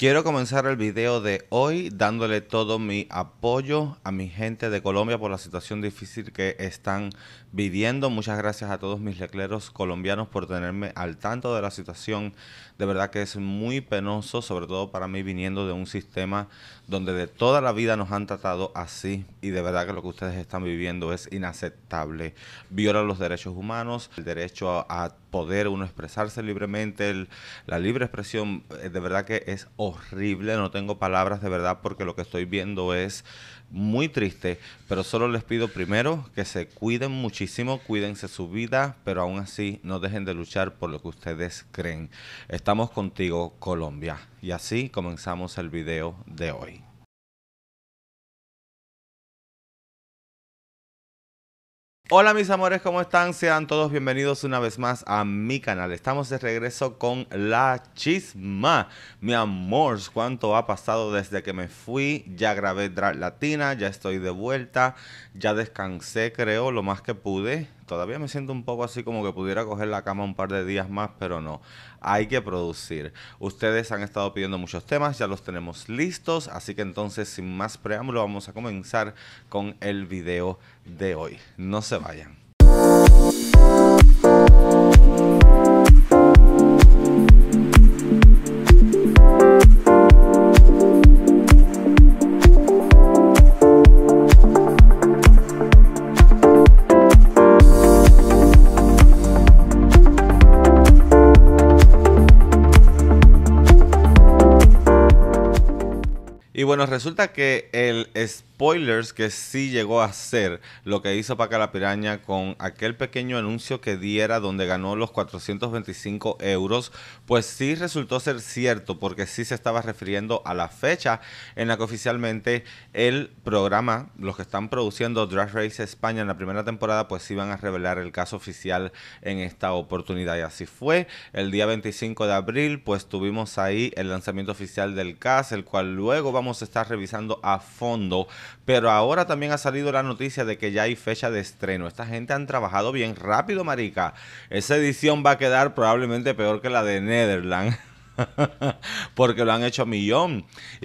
Quiero comenzar el video de hoy dándole todo mi apoyo a mi gente de Colombia por la situación difícil que están viviendo. Muchas gracias a todos mis lecleros colombianos por tenerme al tanto de la situación. De verdad que es muy penoso, sobre todo para mí viniendo de un sistema donde de toda la vida nos han tratado así. Y de verdad que lo que ustedes están viviendo es inaceptable. Viola los derechos humanos, el derecho a poder uno expresarse libremente, la libre expresión. De verdad que es horrible, no tengo palabras de verdad porque lo que estoy viendo es muy triste, pero solo les pido primero que se cuiden muchísimo, cuídense su vida, pero aún así no dejen de luchar por lo que ustedes creen. Estamos contigo, Colombia. Y así comenzamos el video de hoy. Hola mis amores, ¿cómo están? Sean todos bienvenidos una vez más a mi canal. Estamos de regreso con La Chisma. Mi amor, ¿cuánto ha pasado desde que me fui? Ya grabé Drag Latina, ya estoy de vuelta, ya descansé creo lo más que pude. Todavía me siento un poco así como que pudiera coger la cama un par de días más, pero no. Hay que producir. Ustedes han estado pidiendo muchos temas, ya los tenemos listos, así que entonces sin más preámbulo vamos a comenzar con el video de hoy. No se vayan. Y bueno, resulta que el spoilers que sí llegó a hacer lo que hizo Paca la Piraña con aquel pequeño anuncio que diera donde ganó los 425 euros, pues sí resultó ser cierto, porque sí se estaba refiriendo a la fecha en la que oficialmente el programa, los que están produciendo Drag Race España en la primera temporada, pues sí van a revelar el caso oficial en esta oportunidad. Y así fue, el día 25 de abril pues tuvimos ahí el lanzamiento oficial del caso, el cual luego vamos se está revisando a fondo, pero ahora también ha salido la noticia de que ya hay fecha de estreno. Esta gente han trabajado bien rápido, marica. Esa edición va a quedar probablemente peor que la de Netherlands. Porque lo han hecho a millón.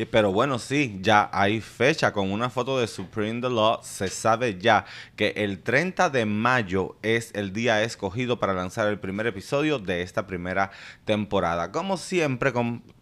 Pero bueno, sí, ya hay fecha. Con una foto de Supreme The Law se sabe ya que el 30 de mayo es el día escogido para lanzar el primer episodio de esta primera temporada. Como siempre,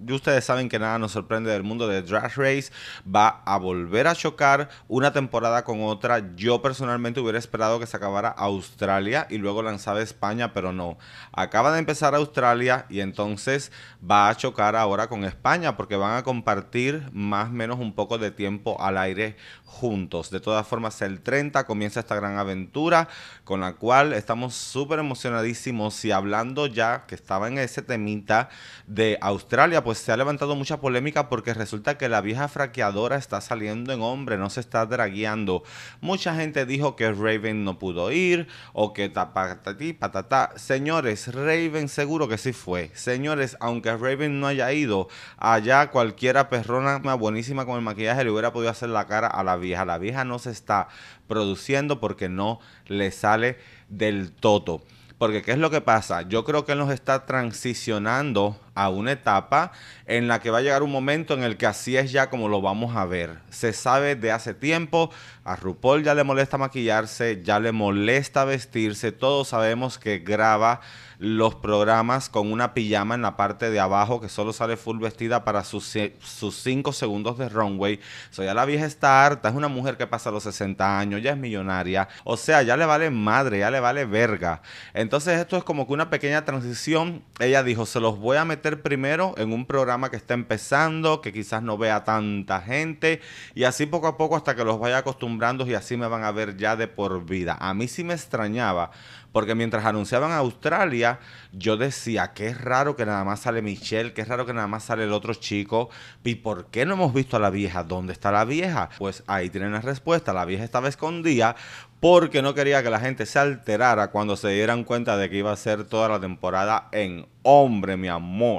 ustedes saben que nada nos sorprende del mundo de Drag Race. Va a volver a chocar una temporada con otra. Yo personalmente hubiera esperado que se acabara Australia y luego lanzaba España, pero no. Acaba de empezar Australia y entonces va a chocar ahora con España, porque van a compartir más o menos un poco de tiempo al aire juntos. De todas formas, el 30 comienza esta gran aventura con la cual estamos súper emocionadísimos. Y hablando ya que estaba en ese temita de Australia, pues se ha levantado mucha polémica porque resulta que la vieja fraqueadora está saliendo en hombre, no se está dragueando. Mucha gente dijo que Raven no pudo ir o que tapatatí, patatá. Señores, Raven seguro que sí fue. Señores, aunque Raven no haya ido, allá cualquiera perrona buenísima con el maquillaje le hubiera podido hacer la cara a la vieja. La vieja no se está produciendo porque no le sale del toto. Porque ¿qué es lo que pasa? Yo creo que nos está transicionando a una etapa en la que va a llegar un momento en el que así es ya como lo vamos a ver. Se sabe de hace tiempo, a RuPaul ya le molesta maquillarse, ya le molesta vestirse. Todos sabemos que graba los programas con una pijama en la parte de abajo que solo sale full vestida para sus 5 segundos de runway. O sea, ya la vieja está harta, es una mujer que pasa los 60 años, ya es millonaria. O sea, ya le vale madre, ya le vale verga. Entonces esto es como que una pequeña transición. Ella dijo, se los voy a meter primero en un programa que está empezando, que quizás no vea tanta gente. Y así poco a poco hasta que los vaya acostumbrando y así me van a ver ya de por vida. A mí sí me extrañaba. Porque mientras anunciaban a Australia, yo decía, qué raro que nada más sale Michelle, qué raro que nada más sale el otro chico. ¿Y por qué no hemos visto a la vieja? ¿Dónde está la vieja? Pues ahí tienen la respuesta. La vieja estaba escondida porque no quería que la gente se alterara cuando se dieran cuenta de que iba a ser toda la temporada en hombre, mi amor.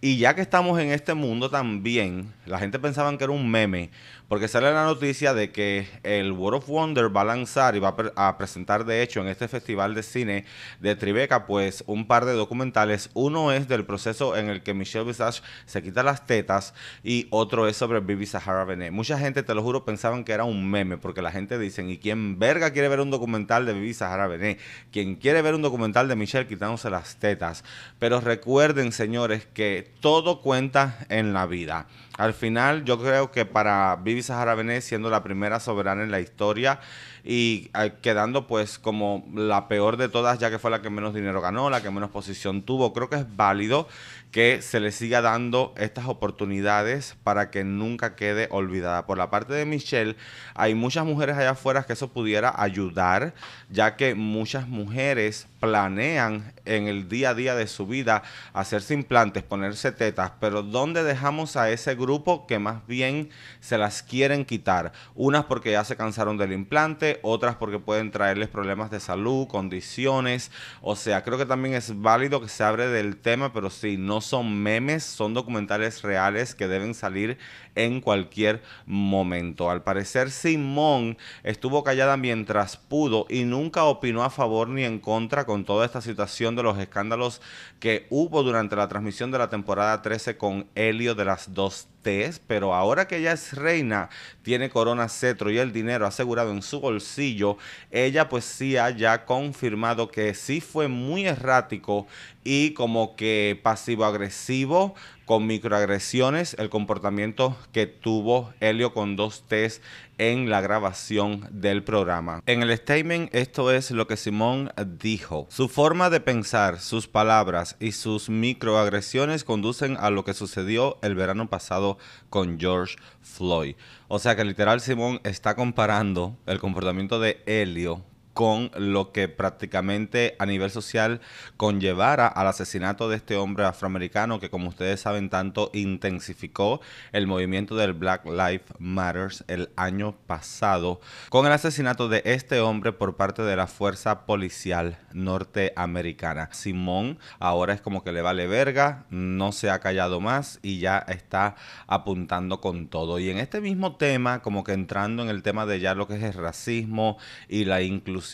Y ya que estamos en este mundo también, la gente pensaba que era un meme, porque sale la noticia de que el World of Wonder va a lanzar y va a presentar de hecho en este festival Festival de Cine de Tribeca, pues un par de documentales. Uno es del proceso en el que Michelle Visage se quita las tetas y otro es sobre Bebe Zahara Benet. Mucha gente, te lo juro, pensaban que era un meme, porque la gente dicen, ¿y quién verga quiere ver un documental de Bebe Zahara Benet? ¿Quién quiere ver un documental de Michelle quitándose las tetas? Pero recuerden, señores, que todo cuenta en la vida. Al final, yo creo que para Bebe Zahara Benet, siendo la primera soberana en la historia y quedando pues como la peor de todas, ya que fue la que menos dinero ganó, la que menos posición tuvo, creo que es válido que se le siga dando estas oportunidades para que nunca quede olvidada. Por la parte de Michelle, hay muchas mujeres allá afuera que eso pudiera ayudar, ya que muchas mujeres planean en el día a día de su vida hacerse implantes, ponerse tetas, pero ¿dónde dejamos a ese grupo que más bien se las quieren quitar? Unas porque ya se cansaron del implante, otras porque pueden traerles problemas de salud, condiciones. O sea, creo que también es válido que se hable del tema, pero sí, no son memes, son documentales reales que deben salir en cualquier momento. Al parecer, Simón estuvo callada mientras pudo y nunca opinó a favor ni en contra con toda esta situación de los escándalos que hubo durante la transmisión de la temporada 13 con Elliott de las 2 Ts, pero ahora que ella es reina, tiene corona, cetro y el dinero asegurado en su bolsillo, ella pues sí ha ya confirmado que sí fue muy errático y como que pasivo-agresivo, con microagresiones, el comportamiento que tuvo Elliott con 2 Ts en la grabación del programa. En el statement, esto es lo que Simón dijo: su forma de pensar, sus palabras y sus microagresiones conducen a lo que sucedió el verano pasado con George Floyd. O sea que literal Simón está comparando el comportamiento de Elliott con lo que prácticamente a nivel social conllevara al asesinato de este hombre afroamericano que, como ustedes saben, tanto intensificó el movimiento del Black Lives Matter el año pasado, con el asesinato de este hombre por parte de la fuerza policial norteamericana. Simón ahora es como que le vale verga, no se ha callado más y ya está apuntando con todo. Y en este mismo tema, como que entrando en el tema de ya lo que es el racismo y la inclusión,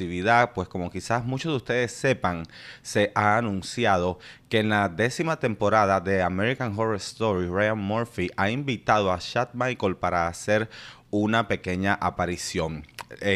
pues como quizás muchos de ustedes sepan, se ha anunciado que en la 10ª temporada de American Horror Story, Ryan Murphy ha invitado a Chad Michael para hacer una pequeña aparición.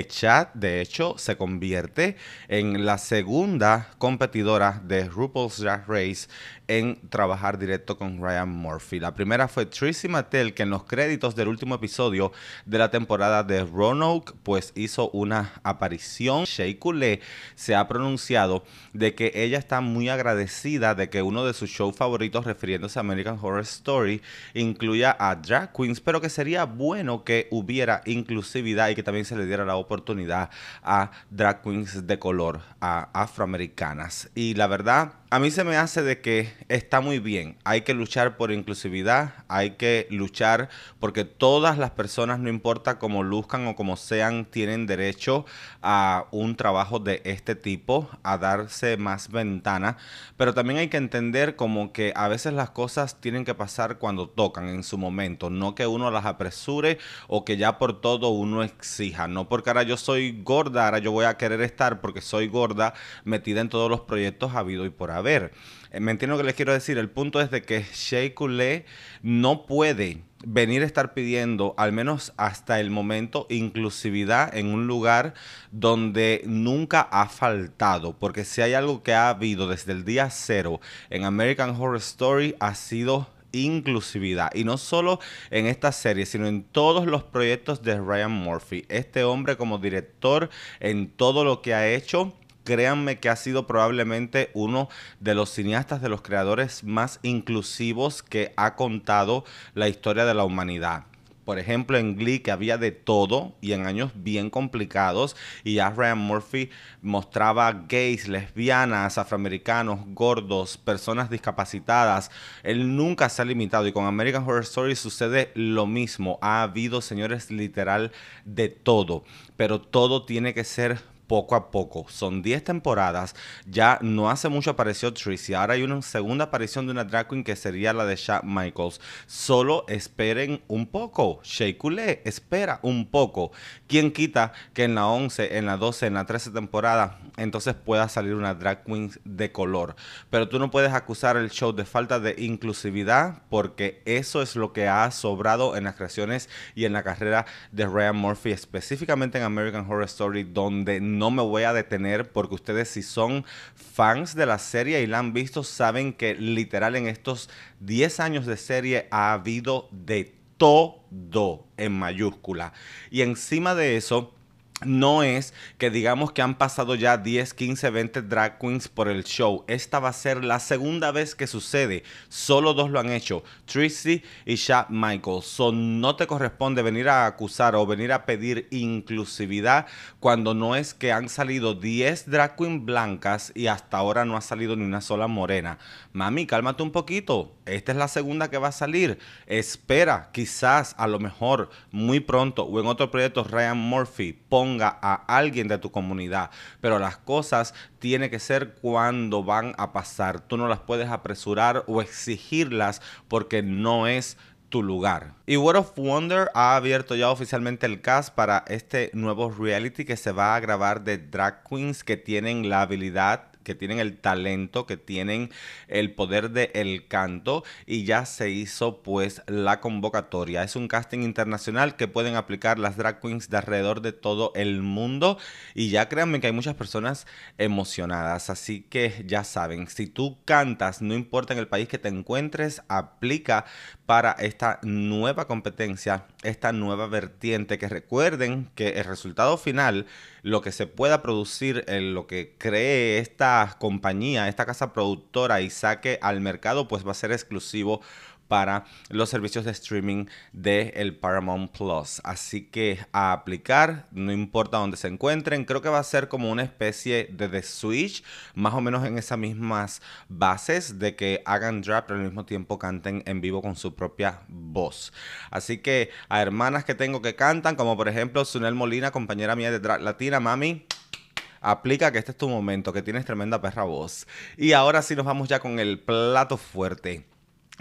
Chad, de hecho, se convierte en la segunda competidora de RuPaul's Drag Race en trabajar directo con Ryan Murphy. La primera fue Trixie Mattel, que en los créditos del último episodio de la temporada de Roanoke, pues hizo una aparición. Shea Coulee se ha pronunciado de que ella está muy agradecida de que uno de sus shows favoritos, refiriéndose a American Horror Story, incluya a drag queens, pero que sería bueno que hubiera inclusividad y que también se le diera la oportunidad a drag queens de color, a afroamericanas. Y la verdad, a mí se me hace de que está muy bien. Hay que luchar por inclusividad, hay que luchar porque todas las personas, no importa cómo luzcan o cómo sean, tienen derecho a un trabajo de este tipo, a darse más ventana. Pero también hay que entender como que a veces las cosas tienen que pasar cuando tocan, en su momento, no que uno las apresure o que ya por todo uno exija. No porque ahora yo soy gorda, ahora yo voy a querer estar porque soy gorda metida en todos los proyectos habido y por haber. Me entiendo que les quiero decir, el punto es de que Shea Coulee no puede venir a estar pidiendo, al menos hasta el momento, inclusividad en un lugar donde nunca ha faltado, porque si hay algo que ha habido desde el día cero en American Horror Story ha sido inclusividad, y no solo en esta serie, sino en todos los proyectos de Ryan Murphy. Este hombre como director, en todo lo que ha hecho, créanme que ha sido probablemente uno de los cineastas, de los creadores más inclusivos que ha contado la historia de la humanidad. Por ejemplo, en Glee, que había de todo y en años bien complicados, y ya Ryan Murphy mostraba gays, lesbianas, afroamericanos, gordos, personas discapacitadas. Él nunca se ha limitado, y con American Horror Story sucede lo mismo. Ha habido, señores, literal de todo, pero todo tiene que ser poco a poco. Son 10 temporadas. Ya no hace mucho apareció Trixie. Ahora hay una segunda aparición de una drag queen que sería la de Chad Michaels. Solo esperen un poco. Shea Coulee, espera un poco. ¿Quién quita que en la 11, en la 12, en la 13 temporada, entonces pueda salir una drag queen de color? Pero tú no puedes acusar el show de falta de inclusividad, porque eso es lo que ha sobrado en las creaciones y en la carrera de Ryan Murphy, específicamente en American Horror Story, donde no me voy a detener, porque ustedes, si son fans de la serie y la han visto, saben que literal en estos 10 años de serie ha habido de todo en mayúscula. Y encima de eso, no es que digamos que han pasado ya 10, 15, 20 drag queens por el show. Esta va a ser la segunda vez que sucede. Solo dos lo han hecho, Trixie y Chad Michaels. So, no te corresponde venir a acusar o venir a pedir inclusividad cuando no es que han salido 10 drag queens blancas y hasta ahora no ha salido ni una sola morena. Mami, cálmate un poquito. Esta es la segunda que va a salir. Espera, quizás, a lo mejor, muy pronto o en otro proyecto, Ryan Murphy ponga a alguien de tu comunidad, pero las cosas tiene que ser cuando van a pasar. Tú no las puedes apresurar o exigirlas porque no es tu lugar. Y World of Wonder ha abierto ya oficialmente el cast para este nuevo reality que se va a grabar de drag queens que tienen la habilidad, que tienen el talento, que tienen el poder del canto, y ya se hizo pues la convocatoria. Es un casting internacional que pueden aplicar las drag queens de alrededor de todo el mundo, y ya créanme que hay muchas personas emocionadas, así que ya saben, si tú cantas, no importa en el país que te encuentres, aplica para esta nueva competencia, esta nueva vertiente, que recuerden que el resultado final, lo que se pueda producir, lo que cree esta compañía, esta casa productora y saque al mercado, pues va a ser exclusivo para los servicios de streaming de el Paramount Plus. Así que a aplicar, no importa dónde se encuentren. Creo que va a ser como una especie de The Switch, más o menos en esas mismas bases, de que hagan drag pero al mismo tiempo canten en vivo con su propia voz. Así que a hermanas que tengo que cantan, como por ejemplo Sunel Molina, compañera mía de Drag Latina, mami, aplica, que este es tu momento, que tienes tremenda perra voz. Y ahora sí nos vamos ya con el plato fuerte.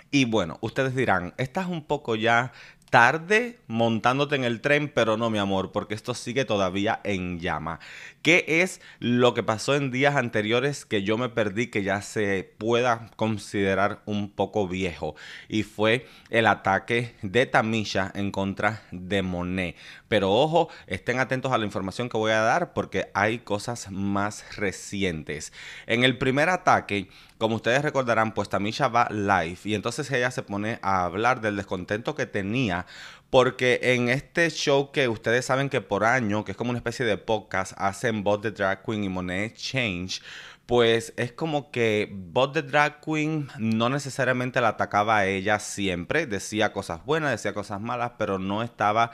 Y bueno, ustedes dirán, estás un poco ya tarde montándote en el tren, pero no, mi amor, porque esto sigue todavía en llama. ¿Qué es lo que pasó en días anteriores que yo me perdí, que ya se pueda considerar un poco viejo? Y fue el ataque de Tamisha en contra de Monet. Pero ojo, estén atentos a la información que voy a dar, porque hay cosas más recientes. En el primer ataque, como ustedes recordarán, pues Tamisha va live y entonces ella se pone a hablar del descontento que tenía, porque en este show, que ustedes saben que por año, que es como una especie de podcast, hacen Bob the Drag Queen y Monet X Change, pues es como que Bob the Drag Queen no necesariamente la atacaba a ella siempre. Decía cosas buenas, decía cosas malas, pero no estaba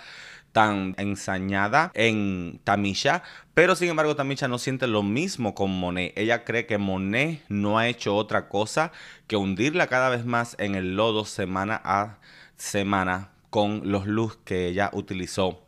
tan ensañada en Tamisha. Pero sin embargo, Tamisha no siente lo mismo con Monet. Ella cree que Monet no ha hecho otra cosa que hundirla cada vez más en el lodo semana a semana con los looks que ella utilizó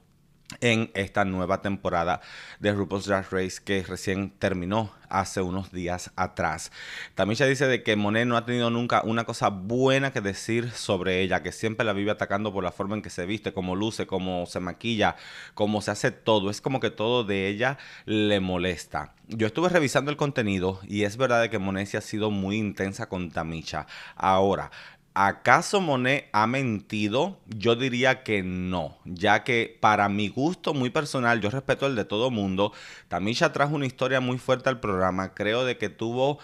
en esta nueva temporada de RuPaul's Drag Race, que recién terminó hace unos días atrás. Tamisha dice de que Monet no ha tenido nunca una cosa buena que decir sobre ella, que siempre la vive atacando por la forma en que se viste, cómo luce, cómo se maquilla, cómo se hace todo. Es como que todo de ella le molesta. Yo estuve revisando el contenido y es verdad de que Monet sí ha sido muy intensa con Tamisha. Ahora, ¿acaso Monet ha mentido? Yo diría que no, ya que para mi gusto muy personal, yo respeto el de todo mundo, Tamisha trajo una historia muy fuerte al programa. Creo de que tuvo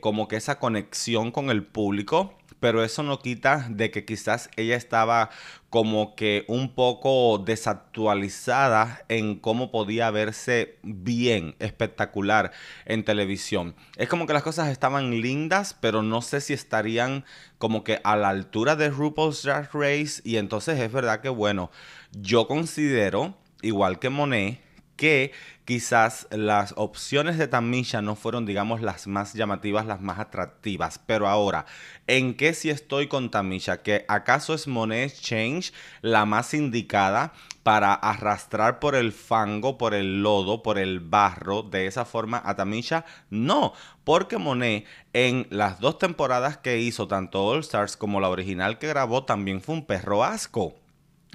como que esa conexión con el público, pero eso no quita de que quizás ella estaba como que un poco desactualizada en cómo podía verse bien, espectacular en televisión. Es como que las cosas estaban lindas, pero no sé si estarían como que a la altura de RuPaul's Drag Race. Y entonces es verdad que, bueno, yo considero, igual que Monet, que quizás las opciones de Tamisha no fueron, digamos, las más llamativas, las más atractivas. Pero ahora, ¿en qué sí estoy con Tamisha? ¿Que acaso es Monet X Change la más indicada para arrastrar por el fango, por el lodo, por el barro, de esa forma a Tamisha? No, porque Monet en las dos temporadas que hizo, tanto All Stars como la original que grabó, también fue un perro asco.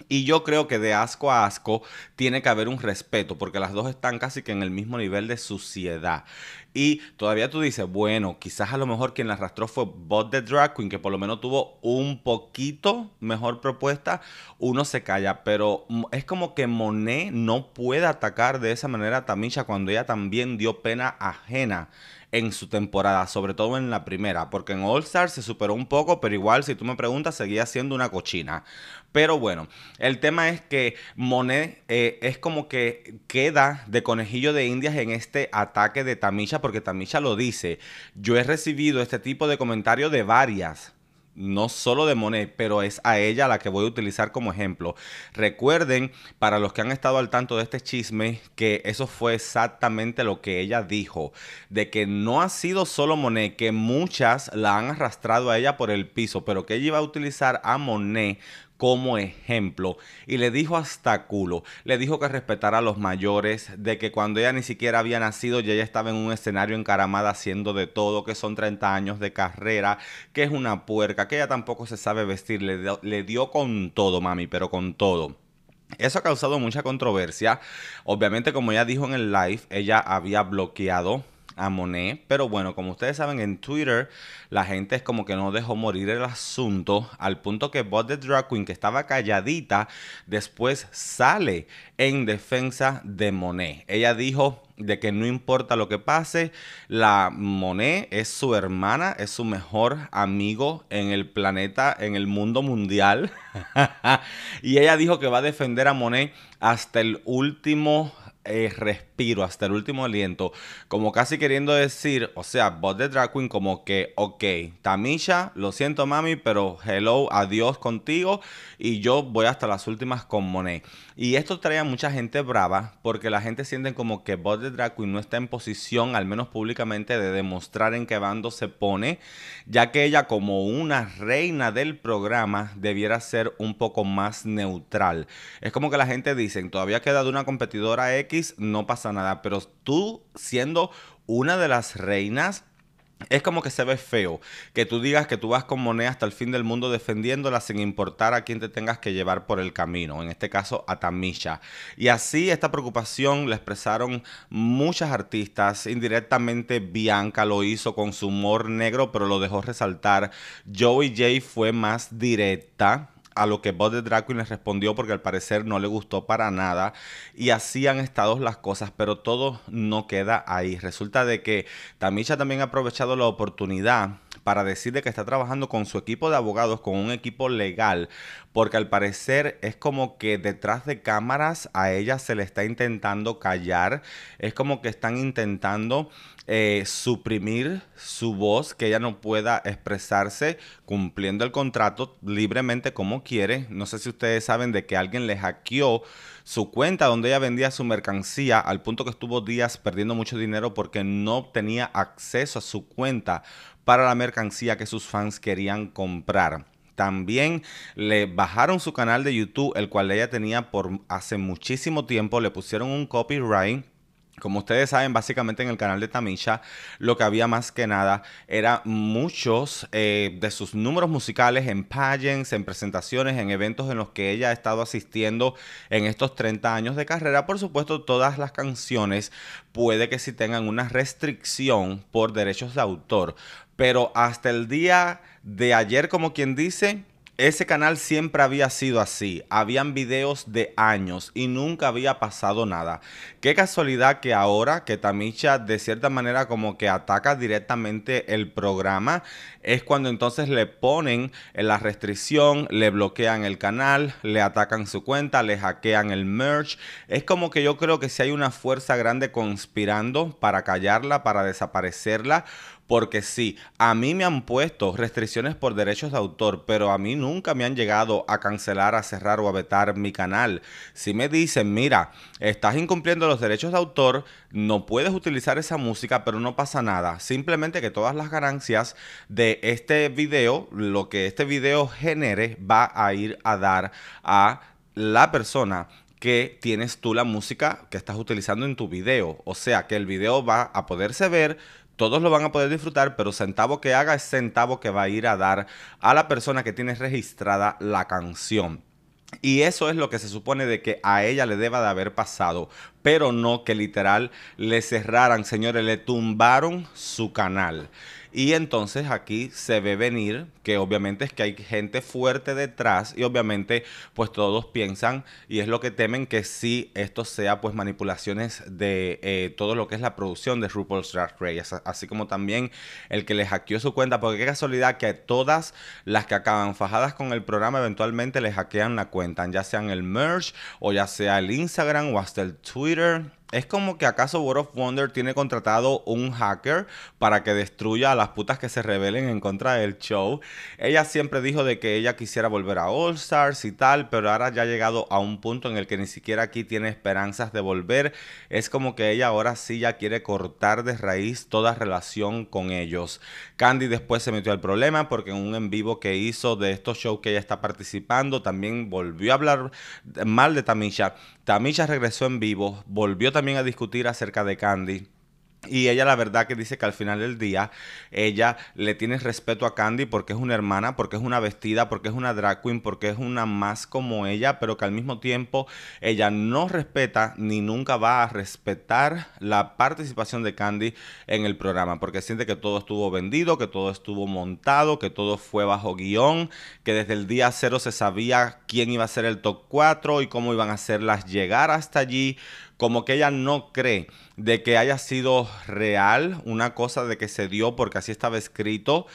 Y yo creo que de asco a asco tiene que haber un respeto, porque las dos están casi que en el mismo nivel de suciedad. Y todavía tú dices, bueno, quizás a lo mejor quien la arrastró fue Bob the Drag Queen, que por lo menos tuvo un poquito mejor propuesta. Uno se calla, pero es como que Monet no puede atacar de esa manera a Tamisha cuando ella también dio pena ajena en su temporada, sobre todo en la primera, porque en All Stars se superó un poco, pero igual, si tú me preguntas, seguía siendo una cochina. Pero bueno, el tema es que Monet es como que queda de conejillo de indias en este ataque de Tamisha, porque Tamisha lo dice. Yo he recibido este tipo de comentario de varias, no solo de Monet, pero es a ella la que voy a utilizar como ejemplo. Recuerden, para los que han estado al tanto de este chisme, que eso fue exactamente lo que ella dijo, de que no ha sido solo Monet, que muchas la han arrastrado a ella por el piso, pero que ella iba a utilizar a Monet como ejemplo, y le dijo hasta culo, le dijo que respetara a los mayores, de que cuando ella ni siquiera había nacido ya ella estaba en un escenario encaramada haciendo de todo, que son 30 años de carrera, que es una puerca, que ella tampoco se sabe vestir. Le dio con todo, mami, pero con todo. Eso ha causado mucha controversia. Obviamente, como ella dijo en el live, ella había bloqueado a Monet, pero bueno, como ustedes saben, en Twitter la gente es como que no dejó morir el asunto, al punto que Bob the Drag Queen, que estaba calladita, después sale en defensa de Monet. Ella dijo de que no importa lo que pase, la Monet es su hermana, es su mejor amigo en el planeta, en el mundo mundial. Y ella dijo que va a defender a Monet hasta el último respiro, hasta el último aliento, como casi queriendo decir, o sea, Bob the Drag Queen, como que, ok, Tamisha, lo siento, mami, pero hello, adiós contigo, y yo voy hasta las últimas con Monet. Y esto trae a mucha gente brava, porque la gente siente como que Bob the Drag Queen no está en posición, al menos públicamente, de demostrar en qué bando se pone, ya que ella, como una reina del programa, debiera ser un poco más neutral. Es como que la gente dice, todavía queda de una competidora X, no pasa nada, pero tú siendo una de las reinas, es como que se ve feo que tú digas que tú vas con Monet hasta el fin del mundo defendiéndola sin importar a quién te tengas que llevar por el camino, en este caso a Tamisha. Y así esta preocupación la expresaron muchas artistas, indirectamente Bianca lo hizo con su humor negro, pero lo dejó resaltar. Joey J fue más directa, a lo que Bob the Drag Queen les respondió, porque al parecer no le gustó para nada. Y así han estado las cosas, pero todo no queda ahí. Resulta de que Tamisha también ha aprovechado la oportunidad para decirle que está trabajando con su equipo de abogados, con un equipo legal, porque al parecer es como que detrás de cámaras a ella se le está intentando callar, es como que están intentando suprimir su voz, que ella no pueda expresarse cumpliendo el contrato libremente como quiere. No sé si ustedes saben de que alguien le hackeó su cuenta donde ella vendía su mercancía, al punto que estuvo días perdiendo mucho dinero porque no tenía acceso a su cuenta para la mercancía que sus fans querían comprar. También le bajaron su canal de YouTube, el cual ella tenía por hace muchísimo tiempo, le pusieron un copyright. Como ustedes saben, básicamente en el canal de Tamisha lo que había más que nada era muchos de sus números musicales en pageants, en presentaciones, en eventos en los que ella ha estado asistiendo en estos 30 años de carrera. Por supuesto, todas las canciones puede que sí tengan una restricción por derechos de autor, pero hasta el día de ayer, como quien dice, ese canal siempre había sido así, habían videos de años y nunca había pasado nada. Qué casualidad que ahora que Tamisha de cierta manera como que ataca directamente el programa, es cuando entonces le ponen la restricción, le bloquean el canal, le atacan su cuenta, le hackean el merch. Es como que yo creo que sí hay una fuerza grande conspirando para callarla, para desaparecerla, porque sí, a mí me han puesto restricciones por derechos de autor, pero a mí nunca me han llegado a cancelar, a cerrar o a vetar mi canal. Si me dicen, mira, estás incumpliendo los derechos de autor, no puedes utilizar esa música, pero no pasa nada. Simplemente que todas las ganancias de este video, lo que este video genere, va a ir a dar a la persona que tienes tú la música que estás utilizando en tu video. O sea, que el video va a poderse ver, todos lo van a poder disfrutar, pero centavo que haga es centavo que va a ir a dar a la persona que tienes registrada la canción. Y eso es lo que se supone de que a ella le deba de haber pasado, pero no que literal le cerraran, señores, le tumbaron su canal. Y entonces aquí se ve venir que obviamente es que hay gente fuerte detrás y obviamente pues todos piensan y es lo que temen que sí esto sea pues manipulaciones de todo lo que es la producción de RuPaul's Drag Race, así como también el que les hackeó su cuenta, porque qué casualidad que todas las que acaban fajadas con el programa eventualmente les hackean la cuenta, ya sean el merch o ya sea el Instagram o hasta el Twitter. Es como que acaso World of Wonder tiene contratado un hacker para que destruya a las putas que se rebelen en contra del show. Ella siempre dijo de que ella quisiera volver a All Stars y tal, pero ahora ya ha llegado a un punto en el que ni siquiera aquí tiene esperanzas de volver. Es como que ella ahora sí ya quiere cortar de raíz toda relación con ellos. Candy después se metió al problema porque en un en vivo que hizo de estos shows que ella está participando, también volvió a hablar mal de Tamisha. Tamisha regresó en vivo, volvió también a discutir acerca de Candy. Y ella la verdad que dice que al final del día ella le tiene respeto a Candy porque es una hermana, porque es una vestida, porque es una drag queen, porque es una más como ella, pero que al mismo tiempo ella no respeta ni nunca va a respetar la participación de Candy en el programa, porque siente que todo estuvo vendido, que todo estuvo montado, que todo fue bajo guión, que desde el día cero se sabía quién iba a ser el top 4 y cómo iban a hacerlas llegar hasta allí. Como que ella no cree de que haya sido real una cosa de que se dio porque así estaba escrito,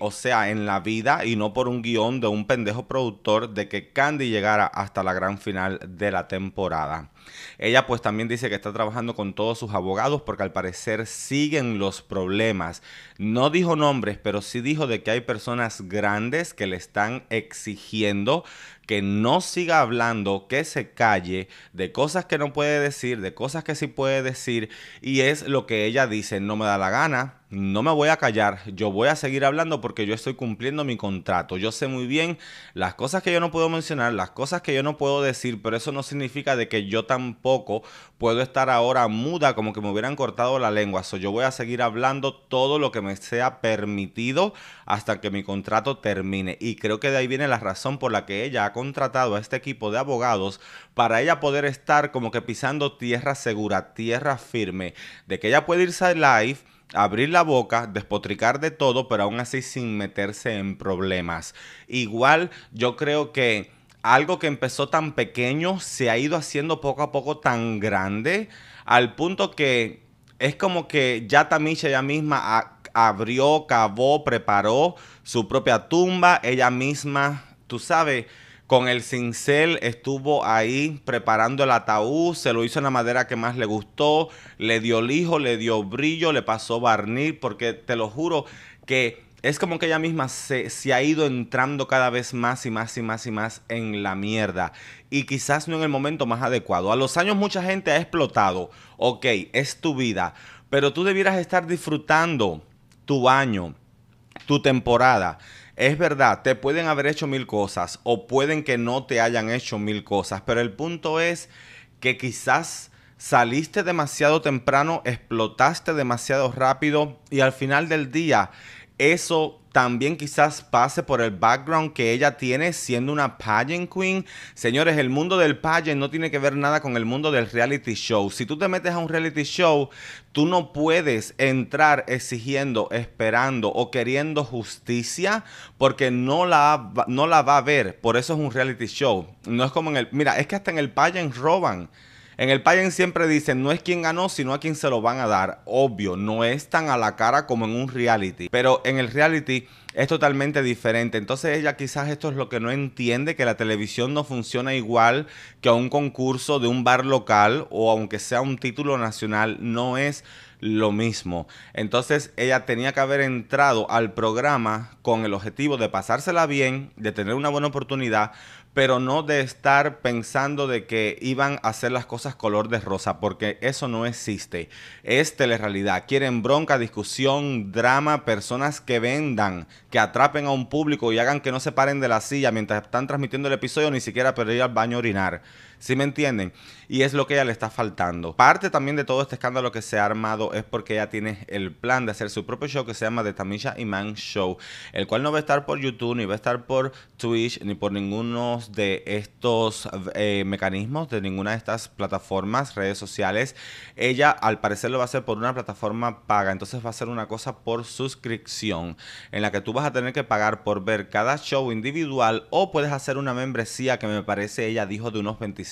o sea, en la vida y no por un guión de un pendejo productor de que Candy llegara hasta la gran final de la temporada. Ella pues también dice que está trabajando con todos sus abogados porque al parecer siguen los problemas. No dijo nombres, pero sí dijo de que hay personas grandes que le están exigiendo que no siga hablando, que se calle de cosas que no puede decir, de cosas que sí puede decir, y es lo que ella dice, no me da la gana, no me voy a callar, yo voy a seguir hablando porque yo estoy cumpliendo mi contrato, yo sé muy bien las cosas que yo no puedo mencionar, las cosas que yo no puedo decir, pero eso no significa de que yo tampoco puedo estar ahora muda como que me hubieran cortado la lengua, so, yo voy a seguir hablando todo lo que me sea permitido hasta que mi contrato termine, y creo que de ahí viene la razón por la que ella ha contratado a este equipo de abogados para ella poder estar como que pisando tierra segura, tierra firme, de que ella puede irse al live, abrir la boca, despotricar de todo, pero aún así sin meterse en problemas. Igual yo creo que algo que empezó tan pequeño se ha ido haciendo poco a poco tan grande, al punto que es como que ya Tamisha ella misma abrió, cavó, preparó su propia tumba, ella misma, tú sabes, con el cincel estuvo ahí preparando el ataúd, se lo hizo en la madera que más le gustó, le dio lijo, le dio brillo, le pasó barniz, porque te lo juro que es como que ella misma se ha ido entrando cada vez más y más y más y más en la mierda. Y quizás no en el momento más adecuado. A los años mucha gente ha explotado. Ok, es tu vida, pero tú debieras estar disfrutando tu año, tu temporada. Es verdad, te pueden haber hecho mil cosas o pueden que no te hayan hecho mil cosas, pero el punto es que quizás saliste demasiado temprano, explotaste demasiado rápido y al final del día eso también quizás pase por el background que ella tiene siendo una pageant queen. Señores, el mundo del pageant no tiene que ver nada con el mundo del reality show. Si tú te metes a un reality show, tú no puedes entrar exigiendo, esperando o queriendo justicia porque no la va a ver. Por eso es un reality show. No es como en el... Mira, es que hasta en el pageant roban. En el pageant siempre dicen, no es quien ganó, sino a quien se lo van a dar. Obvio, no es tan a la cara como en un reality. Pero en el reality es totalmente diferente. Entonces ella quizás esto es lo que no entiende, que la televisión no funciona igual que a un concurso de un bar local o aunque sea un título nacional, no es lo mismo. Entonces ella tenía que haber entrado al programa con el objetivo de pasársela bien, de tener una buena oportunidad, pero no de estar pensando de que iban a hacer las cosas color de rosa, porque eso no existe. Es telerrealidad. Quieren bronca, discusión, drama, personas que vendan, que atrapen a un público y hagan que no se paren de la silla mientras están transmitiendo el episodio, ni siquiera para ir al baño a orinar. ¿Sí me entienden? Y es lo que a ella le está faltando. Parte también de todo este escándalo que se ha armado es porque ella tiene el plan de hacer su propio show que se llama The Tamisha Iman Show, el cual no va a estar por YouTube, ni va a estar por Twitch, ni por ninguno de estos mecanismos, de ninguna de estas plataformas, redes sociales. Ella al parecer lo va a hacer por una plataforma paga, entonces va a ser una cosa por suscripción, en la que tú vas a tener que pagar por ver cada show individual, o puedes hacer una membresía que me parece ella dijo de unos $25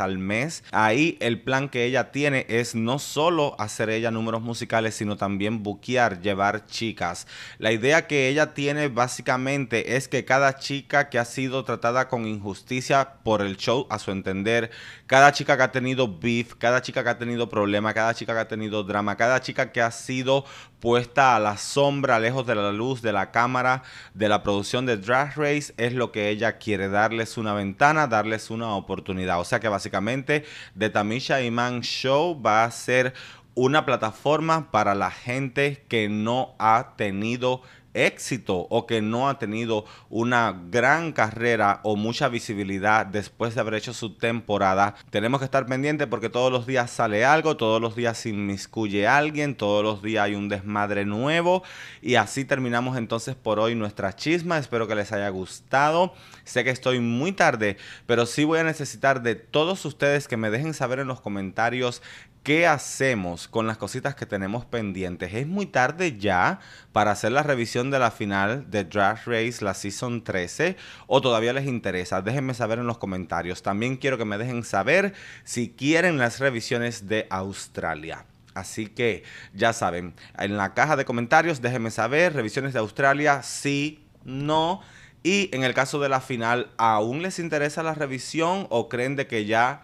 al mes. Ahí el plan que ella tiene es no solo hacer ella números musicales, sino también buquear, llevar chicas. La idea que ella tiene básicamente es que cada chica que ha sido tratada con injusticia por el show, a su entender, cada chica que ha tenido beef, cada chica que ha tenido problema, cada chica que ha tenido drama, cada chica que ha sido puesta a la sombra, lejos de la luz, de la cámara, de la producción de Drag Race, es lo que ella quiere, darles una ventana, darles una oportunidad. O sea que básicamente The Tamisha Iman Show va a ser una plataforma para la gente que no ha tenido éxito o que no ha tenido una gran carrera o mucha visibilidad después de haber hecho su temporada. Tenemos que estar pendientes porque todos los días sale algo, todos los días se inmiscuye alguien, todos los días hay un desmadre nuevo. Y así terminamos entonces por hoy nuestra chisma. Espero que les haya gustado. Sé que estoy muy tarde, pero sí voy a necesitar de todos ustedes que me dejen saber en los comentarios qué hacemos con las cositas que tenemos pendientes. Es muy tarde ya para hacer la revisión de la final de Drag Race, la Season 13, o todavía les interesa. Déjenme saber en los comentarios. También quiero que me dejen saber si quieren las revisiones de Australia. Así que ya saben, en la caja de comentarios déjenme saber, revisiones de Australia, sí, no. Y en el caso de la final, ¿aún les interesa la revisión o creen de que ya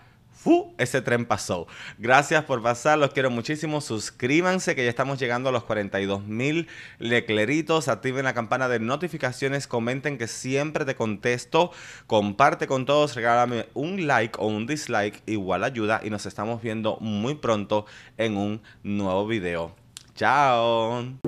ese tren pasó? Gracias por pasar, los quiero muchísimo. Suscríbanse que ya estamos llegando a los 42,000 lecleritos. Activen la campana de notificaciones, comenten que siempre te contesto. Comparte con todos, regálame un like o un dislike, igual ayuda. Y nos estamos viendo muy pronto en un nuevo video. Chao.